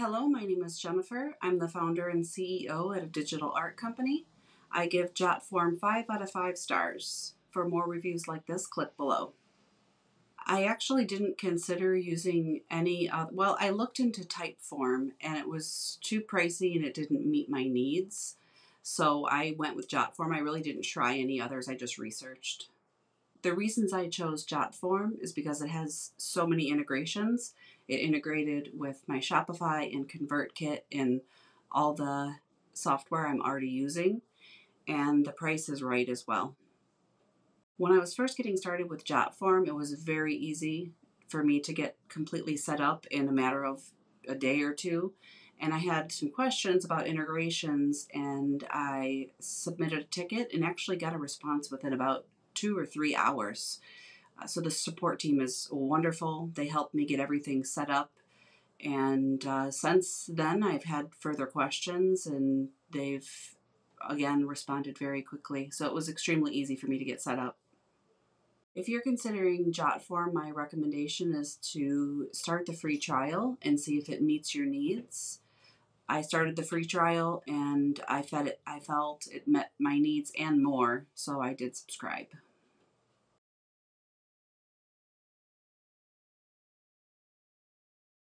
Hello, my name is Jennifer. I'm the founder and CEO at a digital art company. I give JotForm 5 out of 5 stars. For more reviews like this, click below. I actually didn't consider using any other, well, I looked into Typeform and it was too pricey and it didn't meet my needs. So I went with JotForm. I really didn't try any others. I just researched. The reasons I chose JotForm is because it has so many integrations. It integrated with my Shopify and ConvertKit and all the software I'm already using, and the price is right as well. When I was first getting started with JotForm, it was very easy for me to get completely set up in a matter of a day or two, and I had some questions about integrations, and I submitted a ticket and actually got a response within about 2 or 3 hours. So the support team is wonderful. They helped me get everything set up. And since then, I've had further questions and they've, again, responded very quickly. So it was extremely easy for me to get set up. If you're considering JotForm, my recommendation is to start the free trial and see if it meets your needs. I started the free trial and I felt it met my needs and more, so I did subscribe.